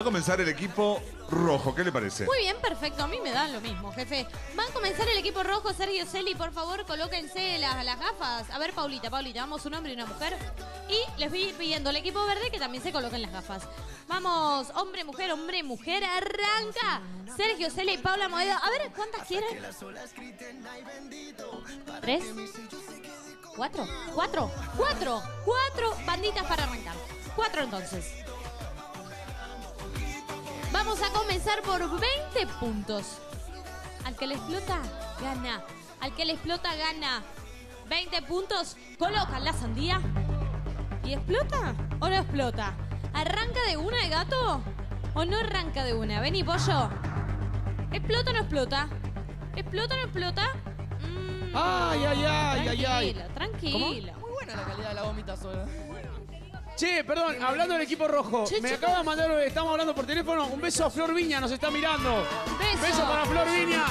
Va a comenzar el equipo rojo, ¿qué le parece? Muy bien, perfecto, a mí me da lo mismo, jefe. Va a comenzar el equipo rojo, Sergio Celi, por favor, colóquense las gafas. A ver, Paulita, vamos un hombre y una mujer. Y les voy a ir pidiendo al equipo verde que también se coloquen las gafas. Vamos, hombre, mujer, arranca. Sergio Celi y Paula Moedo. A ver, ¿cuántas quieren? ¿Tres? ¿Cuatro banditas para arrancar? Cuatro entonces. Vamos a comenzar por 20 puntos. Al que le explota, gana. 20 puntos, colocan la sandía. ¿Y explota o no explota? ¿Arranca de una el gato o no arranca de una? Vení, pollo. ¿Explota o no explota? Ay. Tranquilo. ¿Cómo? Muy buena la calidad de la vómita sola. Che, perdón, hablando del equipo rojo, me acaba de mandar, estamos hablando por teléfono, un beso a Flor Vigna, nos está mirando. Beso. Beso para Flor Vigna.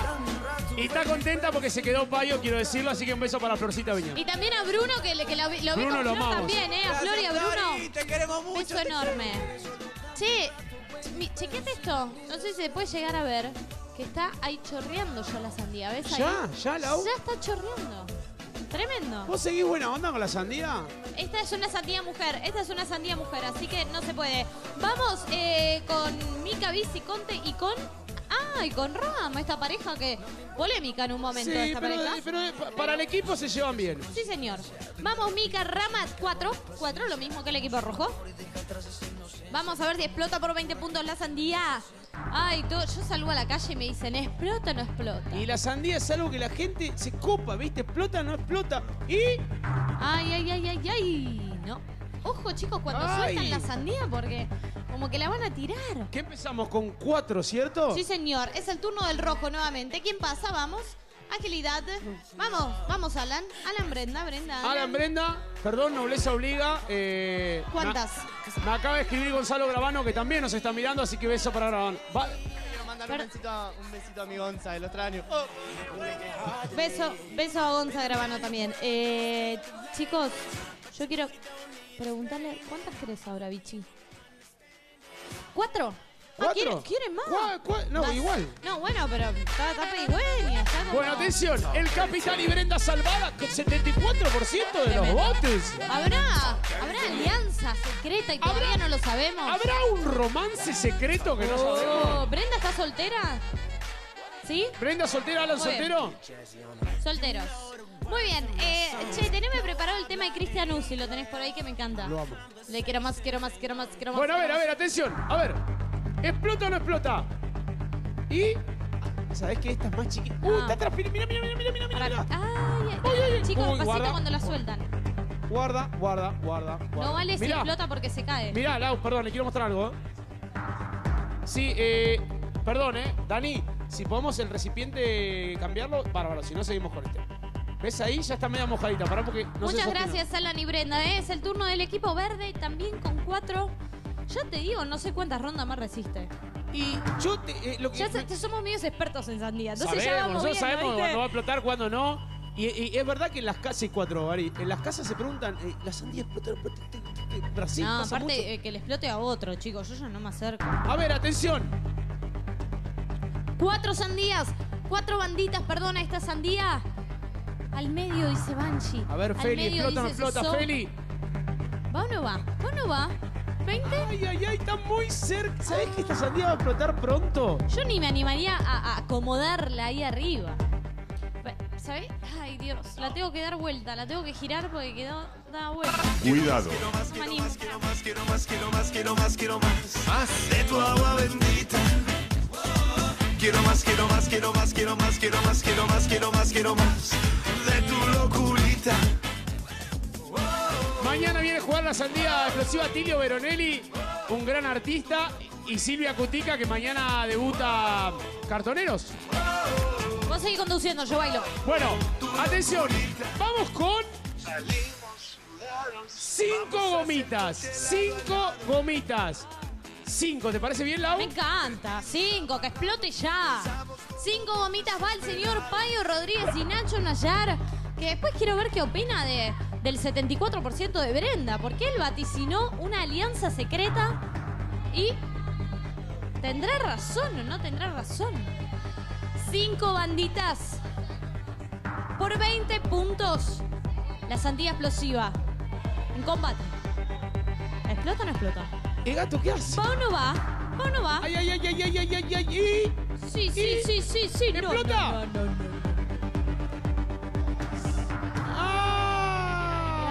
Y está contenta porque se quedó Paio, quiero decirlo, así que un beso para Florcita Vigna. Y también a Bruno, que lo vi con Flor también, A Flor y a Bruno. Te queremos mucho. Beso enorme. Che, chequete esto, no sé si se puede llegar a ver, que está ahí chorreando ya la sandía, ¿ves ahí? Ya está chorreando. Tremendo. ¿Vos seguís buena onda con la sandía? Esta es una sandía mujer, así que no se puede. Vamos con Mica, Bici, Conte y con... Ah, y con Rama, esta pareja que... Polémica en un momento, sí, esta pareja. Sí, pero para el equipo se llevan bien. Sí, señor. Vamos, Mica, Rama, 4, lo mismo que el equipo rojo. Vamos a ver si explota por 20 puntos la sandía. Ay, yo salgo a la calle y me dicen, ¿explota o no explota? Y la sandía es algo que la gente se copa, ¿viste? ¿Explota o no explota? Y... Ay, no. Ojo, chicos, cuando sueltan la sandía, porque como que la van a tirar. ¿Qué empezamos con 4, cierto? Sí, señor. Es el turno del rojo nuevamente. ¿Quién pasa? Vamos. Agilidad. Vamos, Alan. Alan, Brenda. Perdón, nobleza obliga. ¿Cuántas? Me acaba de escribir Gonzalo Gravano, que también nos está mirando, así que beso para Gravano. Quiero mandar un besito a mi Gonza, el otro año. Oh. Beso a Gonza Gravano también. Chicos, yo quiero preguntarle, ¿cuántas querés ahora, Bici? ¿4? ¿Ah, ¿quieren más? No, igual. No, bueno, pero está pedigüeña. Bueno, atención, el capitán y Brenda salvada con 74% de los votos. ¿Habrá alianza secreta y todavía no lo sabemos? ¿Habrá un romance secreto que no sabemos? ¿Brenda está soltera? ¿Sí? ¿Brenda soltera, Alan soltero? Solteros. Muy bien. Che, teneme preparado el tema de Cristian Uzi, lo tenés por ahí que me encanta. Lo amo. Le quiero más. Bueno, a ver, atención, ¿explota o no explota? Y... ¿Sabés que esta es más chiquita? ¡Uy, está transpirando! ¡Mira! ¡Ay! Chicos, pasita cuando la sueltan. Guarda. No vale si explota porque se cae. Mirá, Lau, perdón, le quiero mostrar algo. Sí, perdón, Dani, si podemos el recipiente cambiarlo, bárbaro, si no seguimos con este. ¿Ves ahí? Ya está media mojadita, pará porque... Muchas gracias, Alan y Brenda, Es el turno del equipo verde, también con 4... Ya te digo, no sé cuántas rondas más resiste. Y yo te... somos medios expertos en sandía. Entonces nosotros sabemos cuándo va a explotar, cuándo no. Y es verdad que en las casas, Ari, en las casas se preguntan, ¿la sandía explota? Brasil, no, aparte que le explote a otro, chicos. Yo ya no me acerco. A ver, atención. 4 banditas, perdona, esta sandía. Al medio dice Banshee. A ver, Feli, explota o no explota, Feli. ¿Va o no va? ¿20? Ay, está muy cerca. ¿Sabés que esta sandía va a explotar pronto? Yo ni me animaría a acomodarla ahí arriba. ¿Sabés? Ay, Dios, la tengo que dar vuelta, la tengo que girar porque quedó dada vuelta. Cuidado. Quiero más de tu agua bendita. Quiero más de tu locurita. Mañana viene a jugar la sandía explosiva Tilio Veronelli, un gran artista, y Silvia Cutica, que mañana debuta Cartoneros. Vos seguís conduciendo, yo bailo. Bueno, atención, vamos con 5 gomitas. 5, ¿te parece bien, Lau? Me encanta, 5, que explote ya. 5 gomitas va el señor Paio Rodríguez y Nacho Nayar, que después quiero ver qué opina del 74% de Brenda, porque él vaticinó una alianza secreta y ¿Tendrá razón o no tendrá razón? 5 banditas por 20 puntos. La sandía explosiva en combate. ¿Explota o no explota? ¿Y gato qué hace? ¿Va o no va? ¿Va o no va? ¡Ay, ay, ay, ay, ay, ay, ay, ay! Sí, sí, sí, sí, sí. No, ¡explota! No, no, no, no.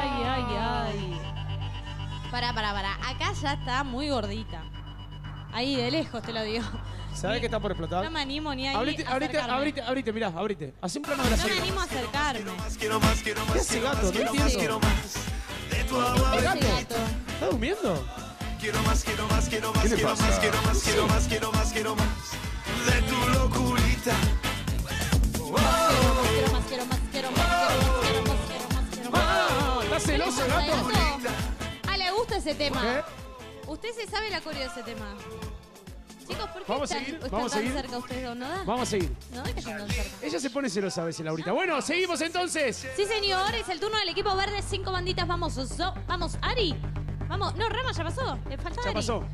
¡Ay, ay, ay! Pará, pará, pará. Acá ya está muy gordita. Ahí, de lejos te lo digo. ¿Sabes que está por explotar? No me animo ni a ir. Abrite, mirá, abrite. Hacé un plano de la salida. No me animo a acercarme. ¿Qué hace gato? ¿Qué entiendo? ¿Qué gato? ¿Está durmiendo? ¿Qué le pasa? De tu locurita. Quiero más. ¿Estás celoso, gato? Ah, le gusta ese tema. Usted se sabe la coreo de ese tema. Chicos, ¿por qué están tan cerca ustedes dos? ¿No da? Vamos a seguir. No, es que están tan cerca. Ella se pone celosa a veces, Laurita. Bueno, seguimos entonces. Sí, señor. Es el turno del equipo verde. 5 banditas. Vamos, Soso. Vamos, Ari. Vamos. No, Rama, ya pasó. Le falta Ari. Ya pasó.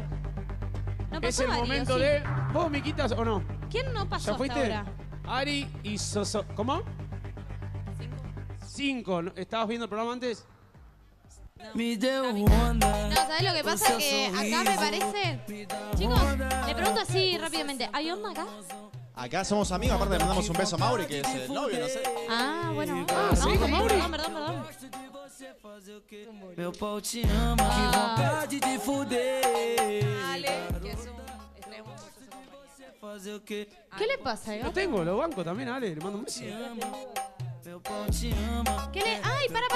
No pasó. Es el Ari, momento de... ¿Vos, Miquitas, o no? ¿Quién no pasó hasta ahora? Ari y Soso. ¿Cómo? 5. ¿Estabas viendo el programa antes? No, ¿sabés lo que pasa? Que acá me parece... Chicos, le pregunto así rápidamente. ¿Hay onda acá? Acá somos amigos, aparte le mandamos un beso a Mauri, que es el novio, no sé. Ah, bueno. Ah, ¿sí? ¿Con Mauri? Perdón. Meu pau te ama, que vontade de fuder. Dale, que es un extremo. ¿Qué le pasa, Eva? Lo tengo, lo banco también, Ale. Le mando un beso. ¿Qué le...? ¡Ay, para!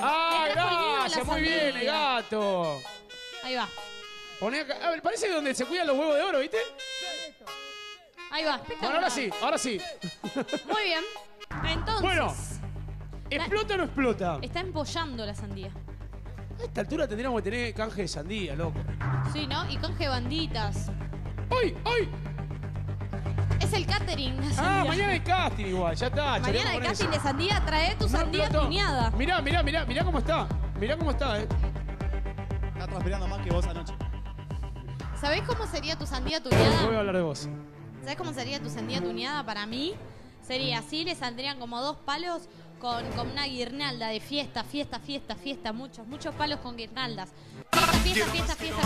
¡Ah, gracias! ¡Muy bien, el gato! Ahí va. Poné acá. A ver, parece donde se cuidan los huevos de oro, ¿viste? Ahí va. Bueno, ahora sí, ahora sí. Muy bien. Entonces... Bueno, ¿explota o no explota? Está empollando la sandía. A esta altura tendríamos que tener canje de sandía, loco. Sí, ¿no? Y canje de banditas. ¡Ay, ay! Es el catering. Ah, mañana hay casting igual, ya está. Mañana hay casting de sandía, trae tu sandía tuneada. Mirá cómo está. Mirá cómo está, Está transpirando más que vos anoche. ¿Sabés cómo sería tu sandía tuneada? Voy a hablar de vos. ¿Sabés cómo sería tu sandía tuneada para mí? Sería así, le saldrían como 2 palos con una guirnalda de fiesta. Muchos palos con guirnaldas. Fiesta. Quiero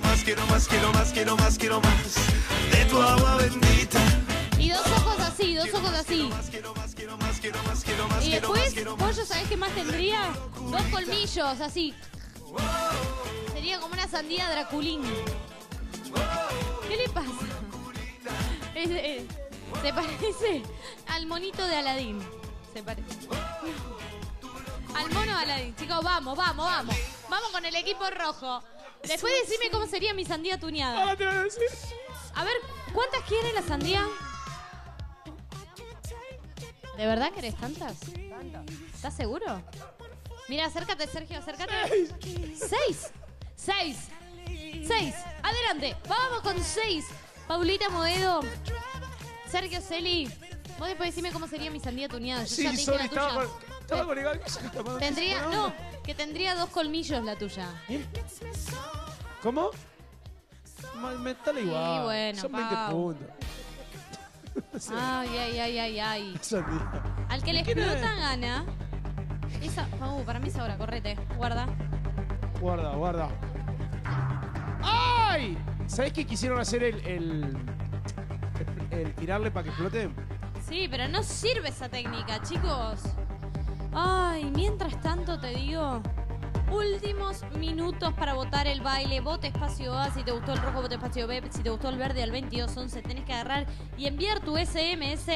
más de tu agua bendita. Y 2 ojos así. Y después, pollo, ¿sabés qué más tendría? 2 colmillos, así. Sería como una sandía draculín. ¿Qué le pasa? Se parece al monito de Aladín. Se parece. Al mono de Aladín. Chicos, vamos. Vamos con el equipo rojo. Después decime cómo sería mi sandía tuneada. A ver, ¿cuántas quiere la sandía? ¿De verdad querés tantas? ¿Estás seguro? Mira, acércate, Sergio, acércate. 6. Adelante. Vamos con 6. Paulita Moedo. Sergio Celi. Vos después decime cómo sería mi sandía tuneada. Yo ya te dije la tuya. Estaba con igual que tendría, no, que tendría 2 colmillos la tuya. ¿Eh? ¿Cómo? Me está igual. Sí, bueno, son 20 puntos. Ay. Al que le explota gana. Esa, para mí es ahora, correte. Guarda. ¡Ay! ¿Sabés qué quisieron hacer el tirarle para que explote? Sí, pero no sirve esa técnica, chicos. Ay, mientras tanto te digo, últimos minutos para votar el baile. Vote espacio A, si te gustó el rojo, vote espacio B, si te gustó el verde, al 2211. Tenés que agarrar y enviar tu SMS.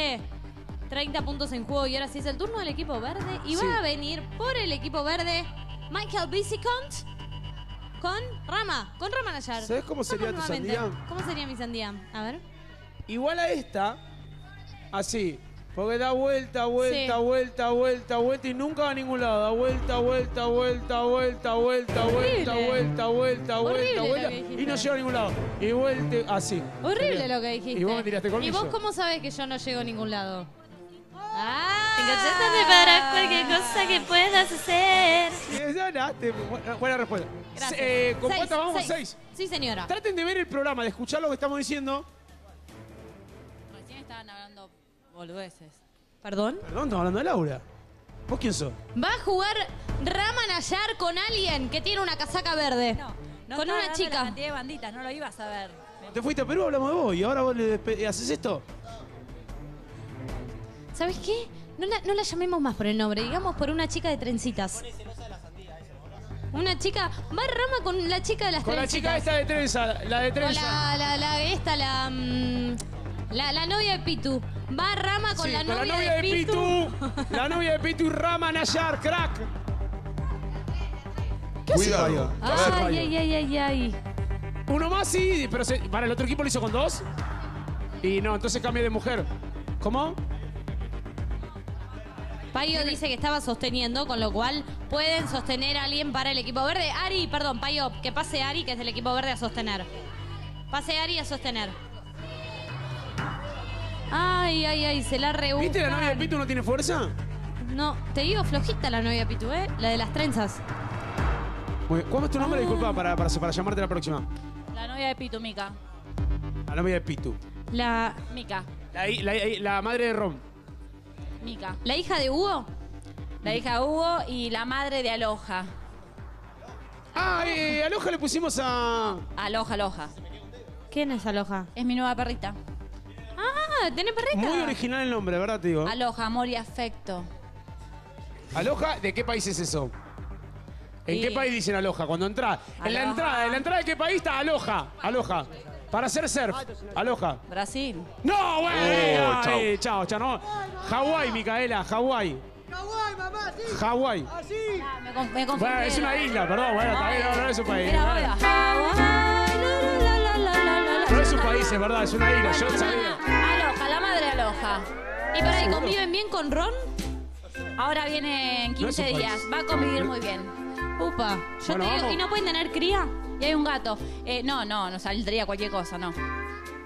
30 puntos en juego. Y ahora sí es el turno del equipo verde. Y va a venir por el equipo verde Michael Bicicont con Rama Nayar. ¿Sabés cómo sería tu sandía? ¿Cómo sería mi sandía? A ver. Igual a esta, así. Porque da vuelta y nunca va a ningún lado. Da vuelta y no llega a ningún lado. Y vuelta así. Horrible lo que dijiste. Y vos me tiraste con eso. ¿Y vos cómo sabés que yo no llego a ningún lado? ¡Ah! Engállate para cualquier cosa que puedas hacer. Buena respuesta. Gracias. ¿Con cuántas vamos? Seis. Sí, señora. Traten de ver el programa, de escuchar lo que estamos diciendo. Recién estaban hablando boludeces. ¿Perdón? Perdón, estamos hablando de Laura. ¿Vos quién sos? Va a jugar Rama Nayar con alguien que tiene una casaca verde. No con una chica. La cantidad de banditas, no lo ibas a ver. Te fuiste a Perú, hablamos de vos y ahora vos le haces esto. ¿Sabés qué? No la llamemos más por el nombre, digamos por una chica de trencitas. Una chica, va Rama con la chica de las trencitas. Con la chica esta de trenza, la de trenza. La novia de Pitu. Va Rama con, sí, la, con novia la novia de Pitu. La novia de Pitu y Rama Nayar, crack. ¿Qué hace? Cuidado. Ay. Uno más sí, pero para el otro equipo lo hizo con dos. Y no, entonces cambia de mujer. ¿Cómo? Paio dice que estaba sosteniendo, con lo cual pueden sostener a alguien para el equipo verde. Ari, perdón, Paio, que pase Ari, que es del equipo verde, a sostener. Pase Ari a sostener. Ay, se la rebuscan. ¿Viste la novia de Pitu no tiene fuerza? No, te digo, flojita la novia de Pitu, ¿eh? La de las trenzas. ¿Cuál es tu nombre? Disculpa, para llamarte la próxima. La novia de Pitu, Mica. La novia de Pitu. La... Mica. La madre de Rom. Mica. ¿La hija de Hugo? La hija de Hugo y la madre de Aloha. Aloha le pusimos a... Aloha. ¿Quién es Aloha? Es mi nueva perrita. Ah, ¿tiene perrita? Muy original el nombre, ¿verdad, tío? Aloha, amor y afecto. ¿Aloha? ¿De qué país es eso? ¿En qué país dicen Aloha? Cuando entras. ¿En la entrada de qué país está Aloha? Aloha. Para hacer surf. Aloha. Brasil. ¡No, güey! Chao. No. Hawái, Micaela, Hawái. Hawái, mamá, sí. Hawái. Así. Me confundí. Bueno, es una isla, perdón. Bueno, no es un país. Mira, Hawái. No es un país, es verdad, es una isla. Yo sabía. Aloha, la madre Aloha. ¿Y para ahí conviven bien con Ron? Ahora viene en 15 días. Va a convivir muy bien. Upa, yo bueno, te digo, ¿y no pueden tener cría? Y hay un gato. No saldría cualquier cosa, no.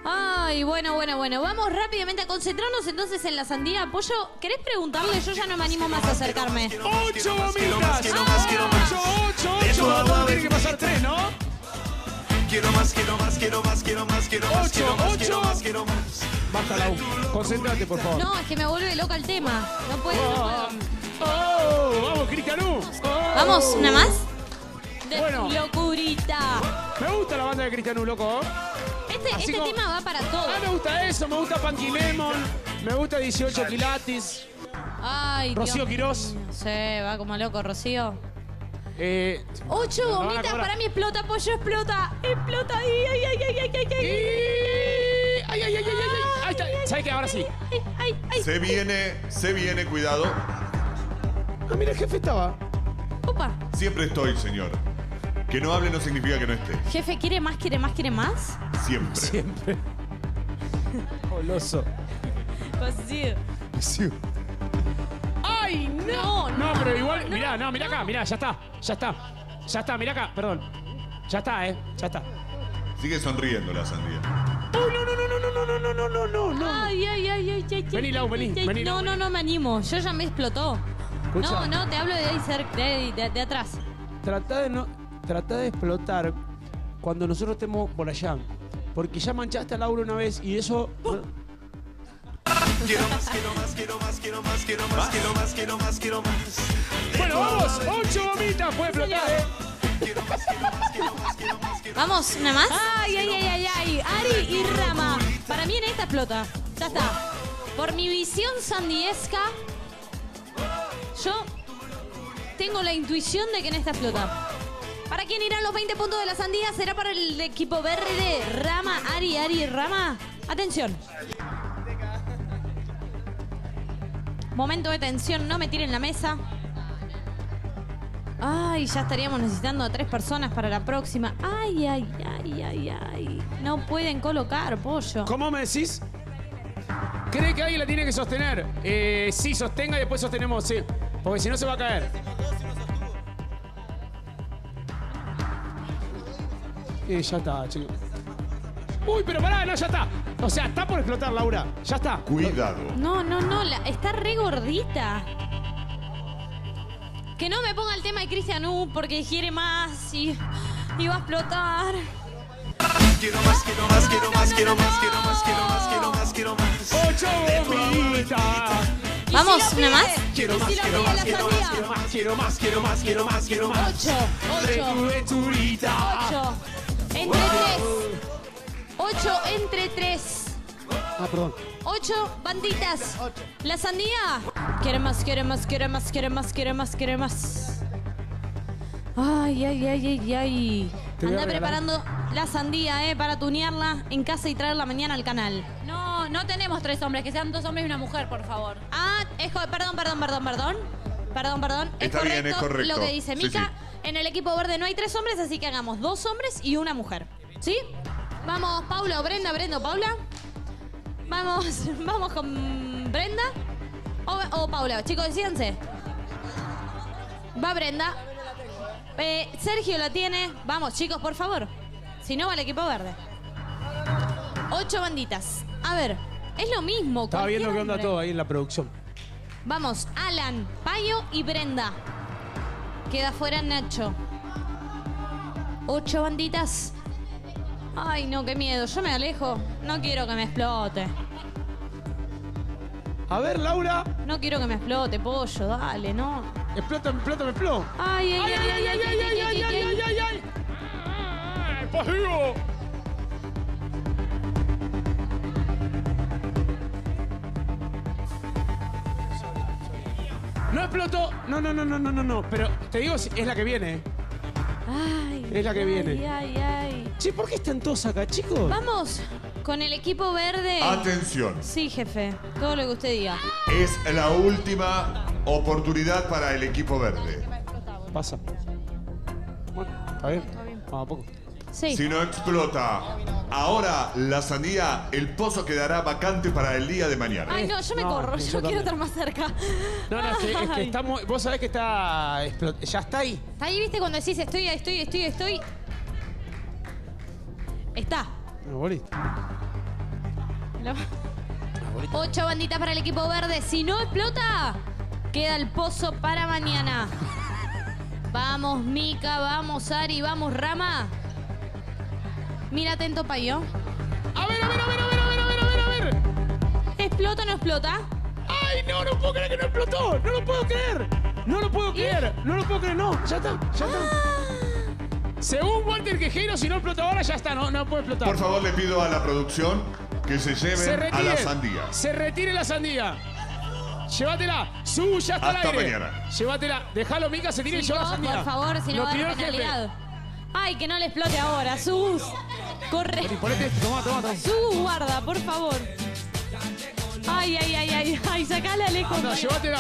Ay, bueno. Vamos rápidamente a concentrarnos entonces en la sandía. Pollo, ¿querés preguntarle? Yo ya no me animo más a acercarme. ¡Ocho gomitas! ¡Ocho! Vamos a tener que pasar tres, ¿no? Quiero más. ¡Ocho! Basta, Lau. Concéntrate, por favor. No, es que me vuelve loca el tema. No puedo. ¡Oh! ¡Vamos, Cristianú! Oh. ¿Vamos? ¿Una más? Bueno. ¡Locurita! Me gusta la banda de Cristianú, loco. Este como... tema va para todo. Ah, me gusta eso. Me gusta Panky Lemon. Me gusta 18 quilates. Ay, Rocío Quiroz. Sí, va como loco, Rocío. 8 gomitas para mí. Explota, pollo, explota. Explota. ¡Ay! Ahí está. ¿Sabes qué? Ahora sí. Se viene. Cuidado. Ah, mira, el jefe estaba. Opa. Siempre estoy, señor. Que no hable no significa que no esté. Jefe, ¿quiere más? Siempre. Goloso. Pasivo. ¡Ay, no! No, pero igual... Mirá acá. Mirá, ya está, mirá acá. Perdón. Ya está. Sigue sonriendo la sandía. No. Ay. Vení, Lau, vení. No, me animo. Yo ya me explotó. Escucha. No, te hablo de ahí cerca, de atrás. Tratá de explotar cuando nosotros estemos por allá. Porque ya manchaste a Lauro una vez y eso... ¡Quiero más! Bueno, vamos, 8 gomitas, puede explotar, ¿eh? Vamos, ¿una más? Ay. Ari y Rama. Para mí en esta explota. Ya está. Por mi visión sandiesca... Yo tengo la intuición de que en esta explota. ¿Para quién irán los 20 puntos de la sandía? ¿Será para el equipo verde? Rama, Ari, Rama. Atención. Momento de tensión, no me tiren la mesa. Ay, ya estaríamos necesitando a 3 personas para la próxima. Ay. No pueden colocar, pollo. ¿Cómo me decís? ¿Cree que alguien la tiene que sostener? Sí, sostenga y después sostenemos, sí. Porque si no se va a caer. Ya está, chicos. Uy, pero pará, no, ya está. O sea, está por explotar, Laura. Ya está. Cuidado. No, no, no. Está re gordita. Que no me ponga el tema de Cristian Uzi porque quiere más y va a explotar. Quiero más, quiero más, quiero más, quiero más, quiero más, quiero más, quiero más, quiero más. ¡Ocho gomitas! Vamos, una más. Quiero más, quiero más, quiero más, quiero más, quiero más, quiero más, quiero más, quiero más. Ocho. Ocho entre tres. Ah, perdón. 8 banditas. La sandía. Quiero más, quiero más, quiero más, quiero más, quiero más, quiero más. Ay, ay, ay, ay, ay. Anda preparando la sandía, para tunearla en casa y traerla mañana al canal. No, no tenemos 3 hombres, que sean 2 hombres y una mujer, por favor. Ah, perdón. Es correcto lo que dice Mica. Sí. En el equipo verde no hay 3 hombres, así que hagamos 2 hombres y una mujer. ¿Sí? Vamos, Paula o Brenda, Paula. Vamos con Brenda o Paula. Chicos, decídense. Va Brenda. Sergio la tiene. Vamos, chicos, por favor. Si no, va el equipo verde. 8 banditas. A ver, es lo mismo. Estaba viendo qué onda todo ahí en la producción. Vamos, Alan, Paio y Brenda. Queda fuera Nacho. 8 banditas. Ay, no, qué miedo. Yo me alejo. No quiero que me explote. A ver, Laura. No quiero que me explote, pollo. Dale, no. Explótame, explótame, explótame. Ay, ay, ay, ay, ay, ay, ay, ay, ay, ay, ay. ¡Pasivo! No explotó. No, no, no, no, no, no, no. Pero te digo, es la que viene. Ay. Es la que viene. Ay, ay. Che, ¿por qué están todos acá, chicos? Vamos con el equipo verde. Atención. Sí, jefe. Todo lo que usted diga. Es la última oportunidad para el equipo verde. Pasa. Bueno, está bien. Vamos a poco. Sí. Si no explota ahora la sandía, el pozo quedará vacante para el día de mañana. Ay, no, yo me corro. Yo quiero estar más cerca. No, no, es que estamos... Vos sabés que está... Ya está ahí. Está ahí, ¿viste? Cuando decís estoy... Está. No, bolita. 8 banditas para el equipo verde. Si no explota, queda el pozo para mañana. Vamos, Mica. Vamos, Ari. Vamos, Rama. Mira atento, Payo. A ver. ¿Explota o no explota? Ay, no, no puedo creer que no explotó. No lo puedo creer. No, ya está, ya está. Según Walter Quejero, si no explotó ahora, ya está, no puede explotar. Por favor, le pido a la producción que se lleven a la sandía. Se retire la sandía. Llévatela. Su, ya está al aire. Mañana. Llévatela. Dejalo, Mica, se tire y lleva la sandía. Por favor, si no va a dar penalidad. Ay, que no le explote ahora, Sus. Corre. Toma. Sus, guarda, por favor. Ay, sacala, le. No, llévatela.